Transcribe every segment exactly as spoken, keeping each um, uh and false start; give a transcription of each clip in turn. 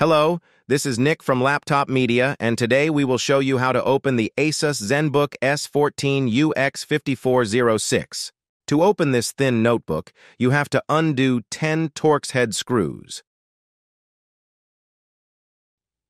Hello, this is Nick from Laptop Media, and today we will show you how to open the ASUS ZenBook S fourteen U X five four zero six. To open this thin notebook, you have to undo ten Torx head screws.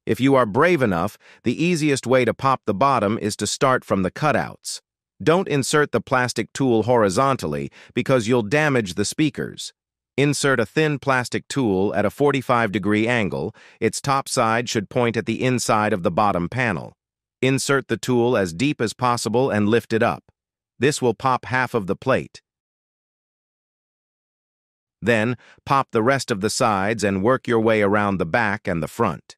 If you are brave enough, the easiest way to pop the bottom is to start from the cutouts. Don't insert the plastic tool horizontally because you'll damage the speakers. Insert a thin plastic tool at a forty-five degree angle. Its top side should point at the inside of the bottom panel. Insert the tool as deep as possible and lift it up. This will pop half of the plate. Then, pop the rest of the sides and work your way around the back and the front.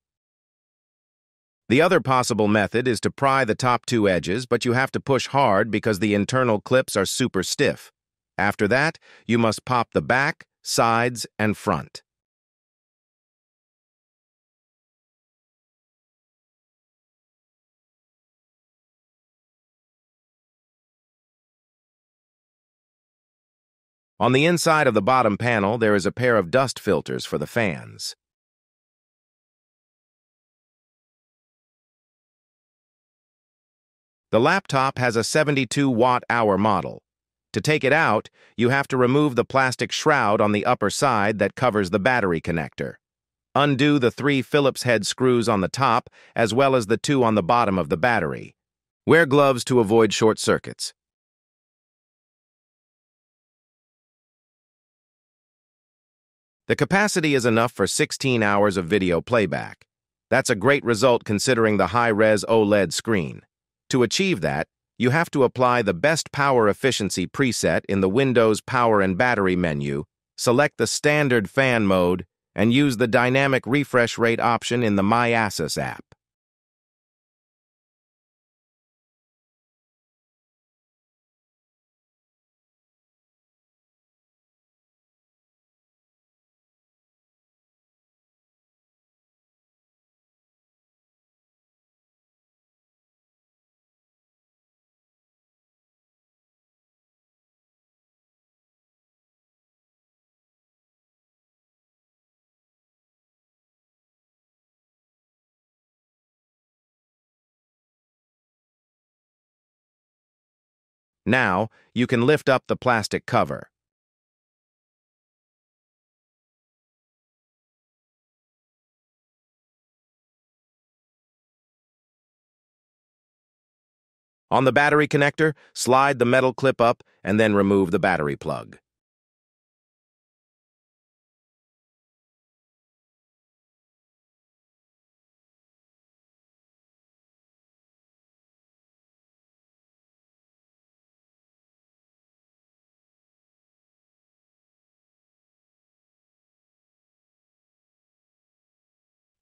The other possible method is to pry the top two edges, but you have to push hard because the internal clips are super stiff. After that, you must pop the back, sides, and front. On the inside of the bottom panel, there is a pair of dust filters for the fans. The laptop has a seventy-two watt hour model. To take it out, you have to remove the plastic shroud on the upper side that covers the battery connector. Undo the three Phillips head screws on the top, as well as the two on the bottom of the battery. Wear gloves to avoid short circuits. The capacity is enough for sixteen hours of video playback. That's a great result considering the high-res OLED screen. To achieve that, you have to apply the Best Power Efficiency preset in the Windows Power and Battery menu, select the Standard Fan Mode, and use the Dynamic Refresh Rate option in the MyASUS app. Now, you can lift up the plastic cover. On the battery connector, slide the metal clip up and then remove the battery plug.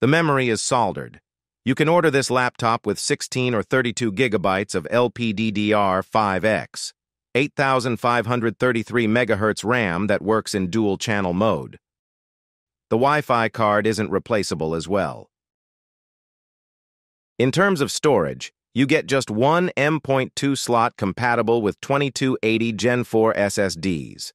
The memory is soldered. You can order this laptop with sixteen or thirty-two gigabytes of L P D D R five X, eight thousand five hundred thirty-three megahertz RAM that works in dual-channel mode. The Wi-Fi card isn't replaceable as well. In terms of storage, you get just one M dot two slot compatible with twenty-two eighty Gen four S S Ds.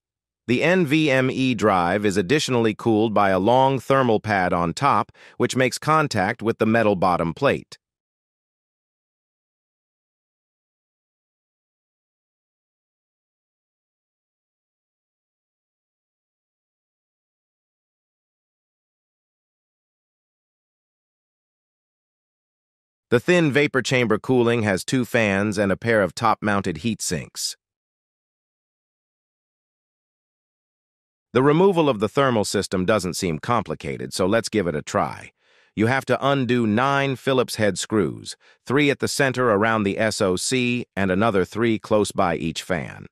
The N V M e drive is additionally cooled by a long thermal pad on top, which makes contact with the metal bottom plate. The thin vapor chamber cooling has two fans and a pair of top-mounted heat sinks. The removal of the thermal system doesn't seem complicated, so let's give it a try. You have to undo nine Phillips head screws, three at the center around the S O C, and another three close by each fan.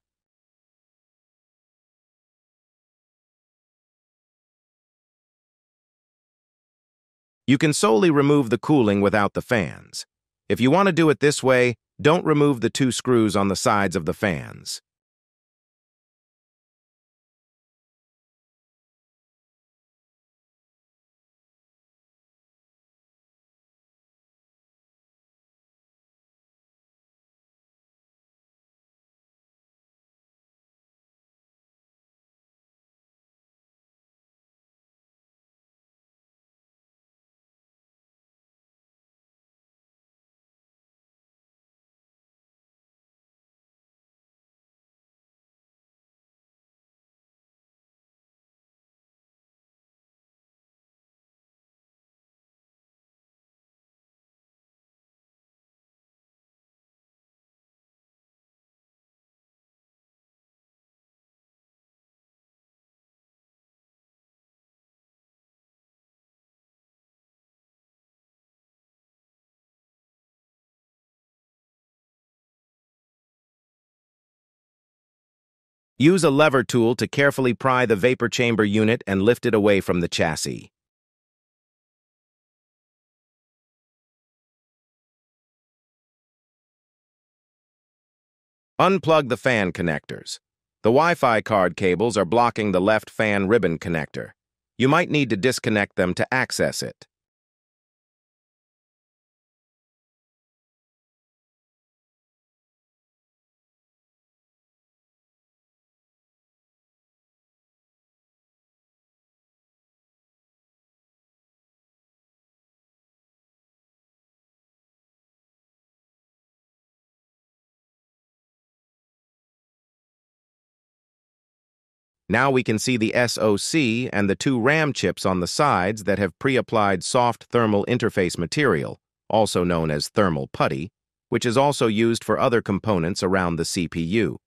You can solely remove the cooling without the fans. If you want to do it this way, don't remove the two screws on the sides of the fans. Use a lever tool to carefully pry the vapor chamber unit and lift it away from the chassis. Unplug the fan connectors. The Wi-Fi card cables are blocking the left fan ribbon connector. You might need to disconnect them to access it. Now we can see the S O C and the two RAM chips on the sides that have pre-applied soft thermal interface material, also known as thermal putty, which is also used for other components around the C P U.